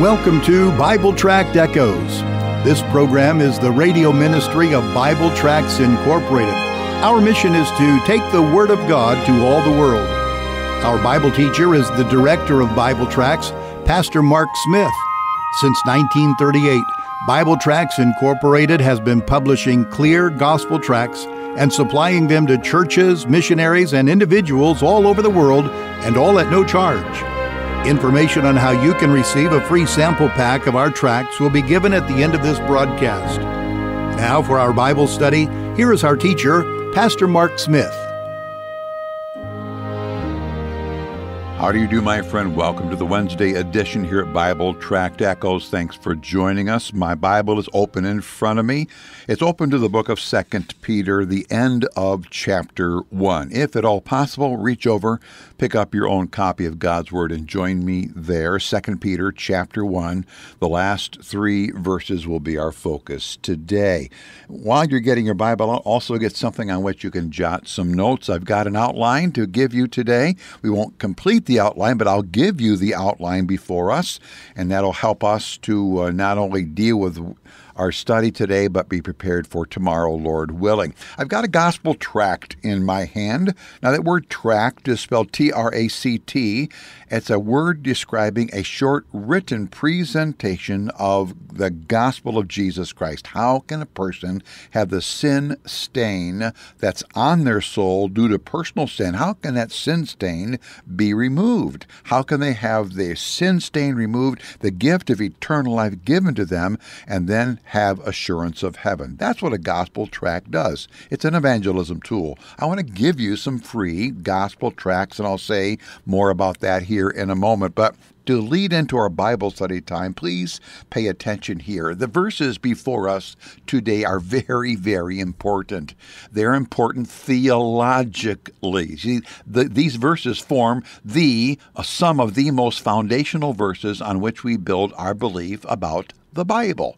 Welcome to Bible Tract Echoes. This program is the radio ministry of Bible Tracts Incorporated. Our mission is to take the Word of God to all the world. Our Bible teacher is the director of Bible Tracts, Pastor Mark Smith. Since 1938, Bible Tracts Incorporated has been publishing clear gospel tracts and supplying them to churches, missionaries, and individuals all over the world, and all at no charge. Information on how you can receive a free sample pack of our tracts will be given at the end of this broadcast. Now for our Bible study, here is our teacher, Pastor Mark Smith. How do you do, my friend? Welcome to the Wednesday edition here at Bible Tract Echoes. Thanks for joining us. My Bible is open in front of me. It's open to the book of 2 Peter, the end of chapter 1. If at all possible, reach over, pick up your own copy of God's Word, and join me there. 2 Peter chapter 1, the last three verses will be our focus today. While you're getting your Bible out, also get something on which you can jot some notes. I've got an outline to give you today. We won't complete the outline, but I'll give you the outline before us, and that'll help us to not only deal with our study today, but be prepared for tomorrow, Lord willing. I've got a gospel tract in my hand. Now, that word tract is spelled T-R-A-C-T. It's a word describing a short written presentation of the gospel of Jesus Christ. How can a person have the sin stain that's on their soul due to personal sin? How can that sin stain be removed? How can they have their sin stain removed, the gift of eternal life given to them, and then have assurance of heaven? That's what a gospel tract does. It's an evangelism tool. I want to give you some free gospel tracts, and I'll say more about that here in a moment. But to lead into our Bible study time, please pay attention here. The verses before us today are very, very important. They're important theologically. See, these verses form some of the most foundational verses on which we build our belief about the Bible.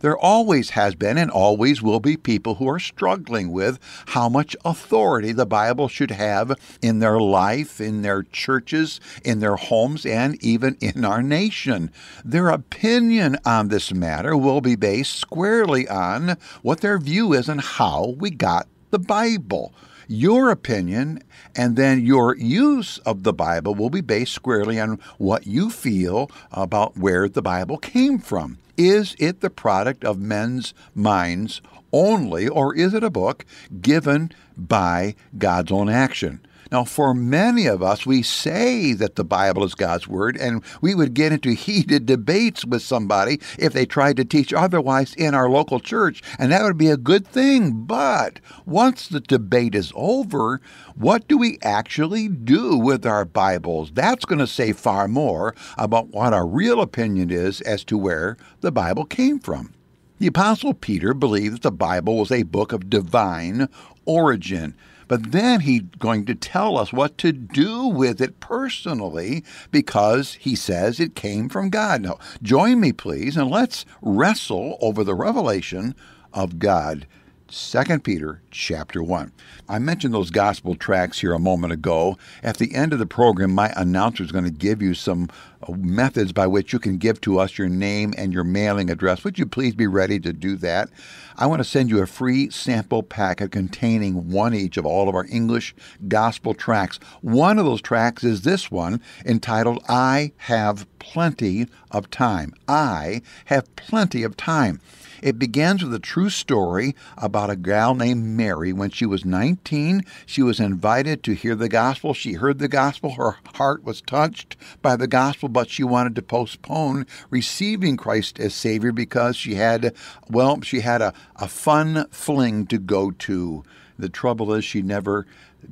There always has been and always will be people who are struggling with how much authority the Bible should have in their life, in their churches, in their homes, and even in our nation. Their opinion on this matter will be based squarely on what their view is and how we got the Bible. Your opinion and then your use of the Bible will be based squarely on what you feel about where the Bible came from. Is it the product of men's minds only, or is it a book given by God's own action? Now, for many of us, we say that the Bible is God's Word, and we would get into heated debates with somebody if they tried to teach otherwise in our local church, and that would be a good thing. But once the debate is over, what do we actually do with our Bibles? That's going to say far more about what our real opinion is as to where the Bible came from. The Apostle Peter believed that the Bible was a book of divine origin. But then he's going to tell us what to do with it personally, because he says it came from God. Now, join me, please, and let's wrestle over the revelation of God. 2 Peter chapter 1. I mentioned those gospel tracts here a moment ago. At the end of the program, my announcer is going to give you some methods by which you can give to us your name and your mailing address. Would you please be ready to do that? I want to send you a free sample packet containing one each of all of our English gospel tracts. One of those tracts is this one entitled, I Have Plenty of Time. I Have Plenty of Time. It begins with a true story about a gal named Mary. When she was 19, she was invited to hear the gospel. She heard the gospel. Her heart was touched by the gospel, but she wanted to postpone receiving Christ as Savior because she had a fun fling to go to. The trouble is she never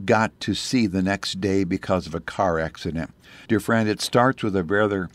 got to see the next day because of a car accident. Dear friend, it starts with a rather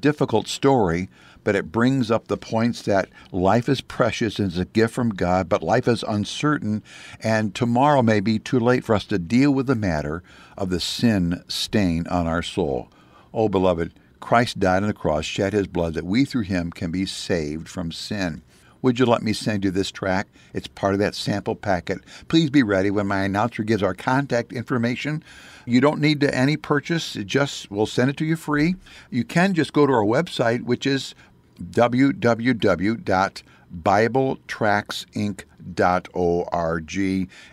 difficult story, but it brings up the points that life is precious and is a gift from God, but life is uncertain, and tomorrow may be too late for us to deal with the matter of the sin stain on our soul. Oh, beloved, Christ died on the cross, shed his blood, that we through him can be saved from sin. would you let me send you this track? It's part of that sample packet. Please be ready when my announcer gives our contact information. You don't need to any purchase. It just will send it to you free. You can just go to our website, which is www.bibletractsinc.org,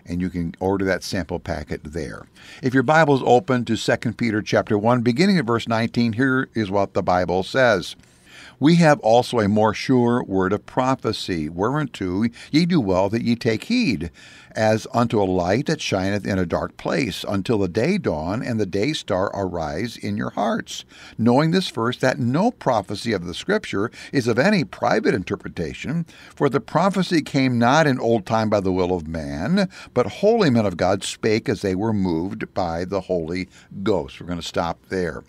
and you can order that sample packet there. If your Bible's open to 2 Peter chapter 1, beginning at verse 19, here is what the Bible says. We have also a more sure word of prophecy, whereunto ye do well that ye take heed, as unto a light that shineth in a dark place, until the day dawn and the day star arise in your hearts. Knowing this first, that no prophecy of the Scripture is of any private interpretation, for the prophecy came not in old time by the will of man, but holy men of God spake as they were moved by the Holy Ghost. We're going to stop there.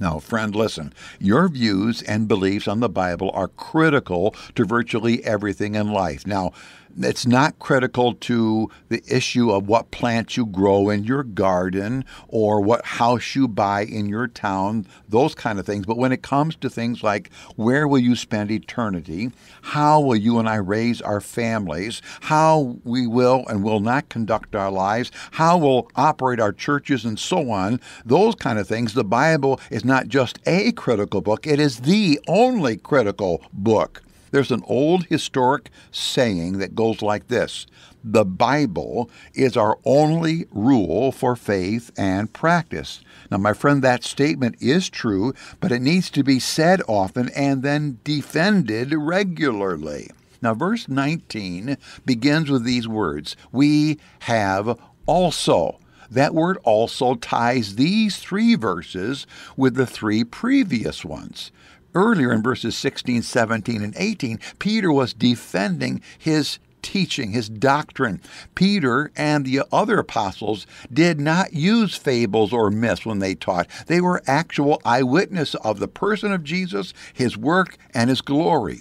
Now, friend, listen, your views and beliefs on the Bible are critical to virtually everything in life. Now, it's not critical to the issue of what plants you grow in your garden or what house you buy in your town, those kind of things. But when it comes to things like where will you spend eternity, how will you and I raise our families, how we will and will not conduct our lives, how we'll operate our churches and so on, those kind of things, the Bible is not just a critical book, it is the only critical book. There's an old historic saying that goes like this: the Bible is our only rule for faith and practice. Now, my friend, that statement is true, but it needs to be said often and then defended regularly. Now, verse 19 begins with these words, we have also. That word also ties these three verses with the three previous ones. Earlier in verses 16, 17, and 18, Peter was defending his teaching, his doctrine. Peter and the other apostles did not use fables or myths when they taught. They were actual eyewitness of the person of Jesus, his work, and his glory.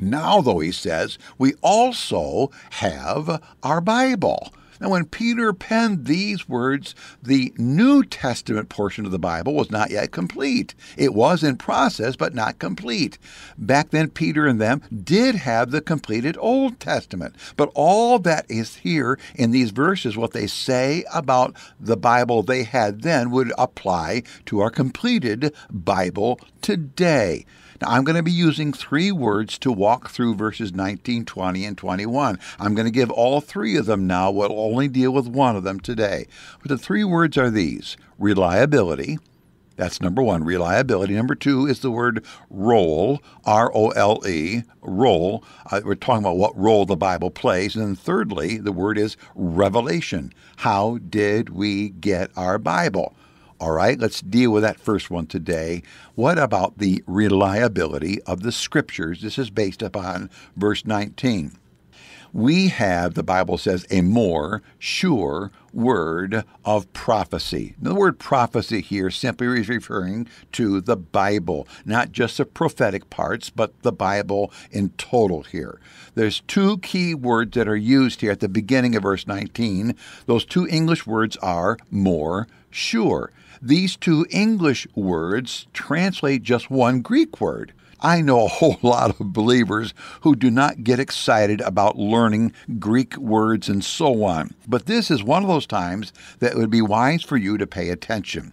Now, though, he says, we also have our Bible. Now, when Peter penned these words, the New Testament portion of the Bible was not yet complete. It was in process, but not complete. Back then, Peter and them did have the completed Old Testament. But all that is here in these verses, what they say about the Bible they had then, would apply to our completed Bible today. Now, I'm going to be using three words to walk through verses 19, 20, and 21. I'm going to give all three of them now. We'll only deal with one of them today. But the three words are these: reliability. That's number one, reliability. Number two is the word role, R-O-L-E, role. We're talking about what role the Bible plays. And then thirdly, the word is revelation. How did we get our Bible? All right, let's deal with that first one today. What about the reliability of the Scriptures? This is based upon verse 19. We have, the Bible says, a more sure word of prophecy. Now, the word prophecy here simply is referring to the Bible, not just the prophetic parts, but the Bible in total here. There's two key words that are used here at the beginning of verse 19. Those two English words are more sure. These two English words translate just one Greek word. I know a whole lot of believers who do not get excited about learning Greek words and so on. But this is one of those times that it would be wise for you to pay attention.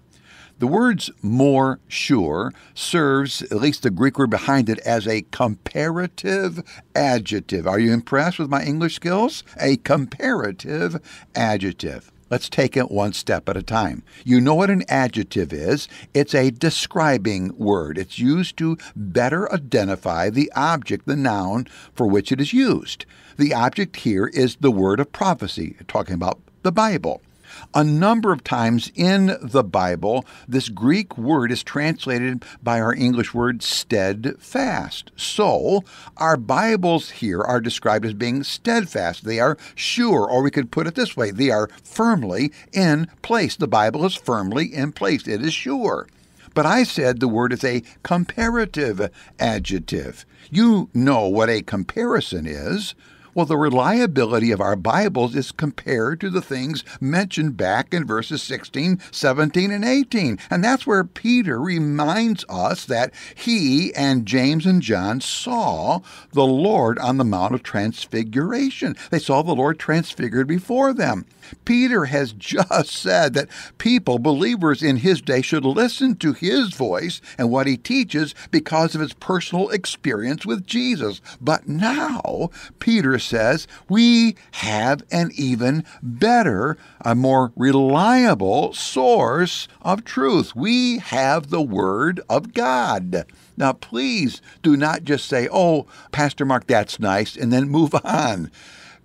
The words more sure serves, at least the Greek word behind it, as a comparative adjective. Are you impressed with my English skills? A comparative adjective. Let's take it one step at a time. You know what an adjective is. It's a describing word. It's used to better identify the object, the noun, for which it is used. The object here is the word of prophecy, talking about the Bible. A number of times in the Bible, this Greek word is translated by our English word steadfast. So, our Bibles here are described as being steadfast. They are sure, or we could put it this way, they are firmly in place. The Bible is firmly in place. It is sure. But I said the word is a comparative adjective. You know what a comparison is. Well, the reliability of our Bibles is compared to the things mentioned back in verses 16, 17, and 18. And that's where Peter reminds us that he and James and John saw the Lord on the Mount of Transfiguration. They saw the Lord transfigured before them. Peter has just said that people, believers in his day, should listen to his voice and what he teaches because of his personal experience with Jesus. But now, Peter says, we have an even better, a more reliable source of truth. We have the Word of God. Now, please do not just say, oh, Pastor Mark, that's nice, and then move on.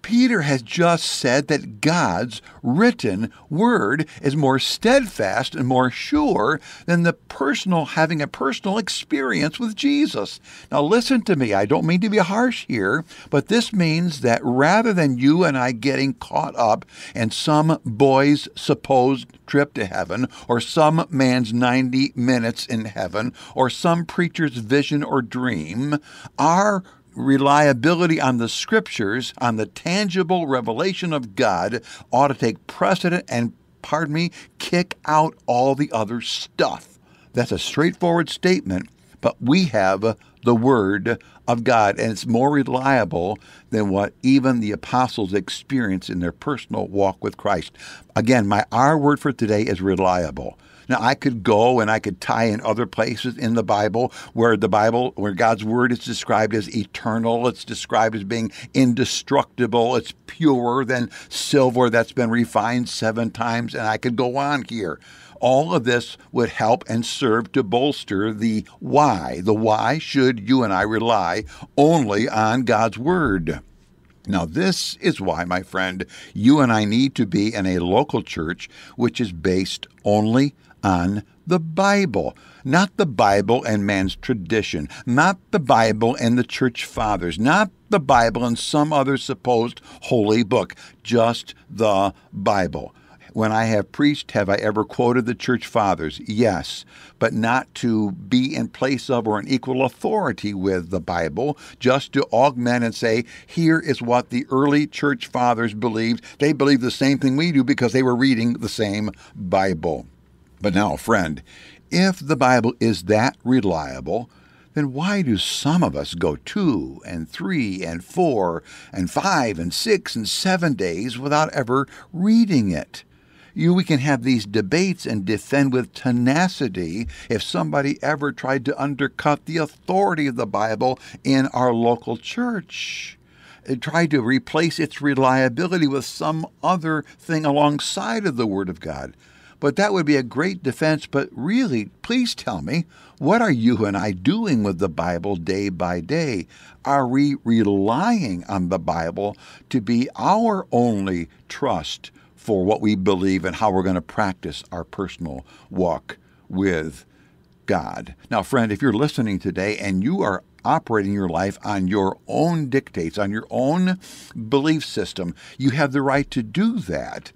Peter has just said that God's written word is more steadfast and more sure than having a personal experience with Jesus. Now listen to me, I don't mean to be harsh here, but this means that rather than you and I getting caught up in some boy's supposed trip to heaven, or some man's 90 minutes in heaven, or some preacher's vision or dream, our reliability on the Scriptures, on the tangible revelation of God, ought to take precedent and, pardon me, kick out all the other stuff. That's a straightforward statement, but we have the Word of God, and it's more reliable than what even the apostles experience in their personal walk with Christ. Again, our word for today is reliable. Now, I could go and I could tie in other places in the Bible where God's Word is described as eternal, it's described as being indestructible, it's purer than silver that's been refined 7 times, and I could go on here. All of this would help and serve to bolster the why. The why should you and I rely only on God's Word. Now, this is why, my friend, you and I need to be in a local church which is based only on the Bible, not the Bible and man's tradition, not the Bible and the church fathers, not the Bible and some other supposed holy book, just the Bible. When I have preached, have I ever quoted the church fathers? Yes, but not to be in place of or in equal authority with the Bible, just to augment and say, here is what the early church fathers believed. They believed the same thing we do because they were reading the same Bible. But now, friend, if the Bible is that reliable, then why do some of us go 2 and 3 and 4 and 5 and 6 and 7 days without ever reading it? We can have these debates and defend with tenacity if somebody ever tried to undercut the authority of the Bible in our local church. Try to replace its reliability with some other thing alongside of the Word of God. But that would be a great defense. But really, please tell me, what are you and I doing with the Bible day by day? Are we relying on the Bible to be our only trust for what we believe and how we're going to practice our personal walk with God? Now, friend, if you're listening today and you are operating your life on your own dictates, on your own belief system, you have the right to do that.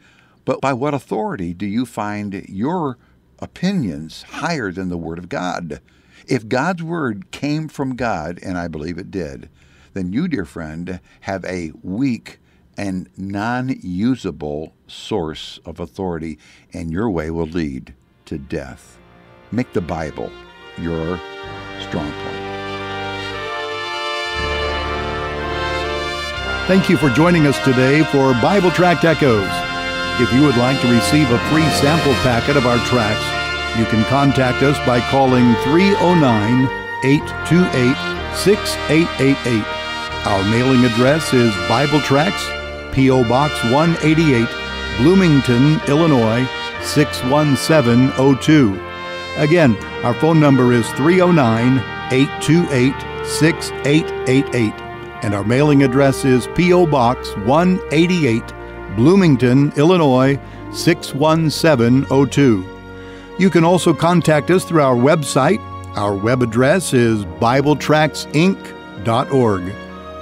But by what authority do you find your opinions higher than the Word of God? If God's Word came from God, and I believe it did, then you, dear friend, have a weak and non-usable source of authority, and your way will lead to death. Make the Bible your strong point. Thank you for joining us today for Bible Tract Echoes. If you would like to receive a free sample packet of our tracts, you can contact us by calling 309-828-6888. Our mailing address is Bible Tracts, P.O. Box 188, Bloomington, Illinois, 61702. Again, our phone number is 309-828-6888, and our mailing address is P.O. Box 188, Bloomington, Illinois, 61702. You can also contact us through our website. Our web address is bibletractsinc.org.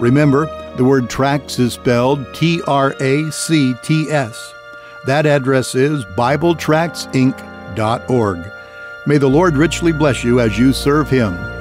Remember, the word tracts is spelled T-R-A-C-T-S. That address is bibletractsinc.org. May the Lord richly bless you as you serve Him.